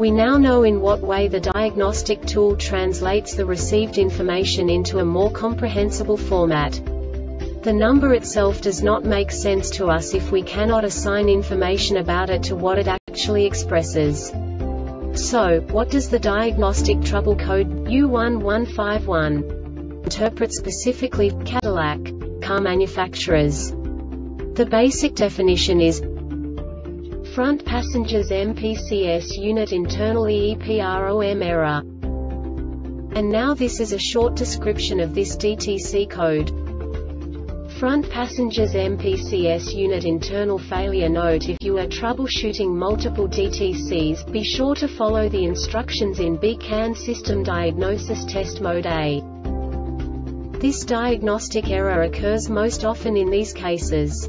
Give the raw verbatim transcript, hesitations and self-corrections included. We now know in what way the diagnostic tool translates the received information into a more comprehensible format. The number itself does not make sense to us if we cannot assign information about it to what it actually expresses. So, what does the diagnostic trouble code U one one five one interpret specifically for Cadillac car manufacturers? The basic definition is front passenger's M P C S unit internal E E P ROM error. And now this is a short description of this D T C code. Front passenger's M P C S unit internal failure. Note: if you are troubleshooting multiple D T Cs, be sure to follow the instructions in B CAN system diagnosis test mode A. This diagnostic error occurs most often in these cases.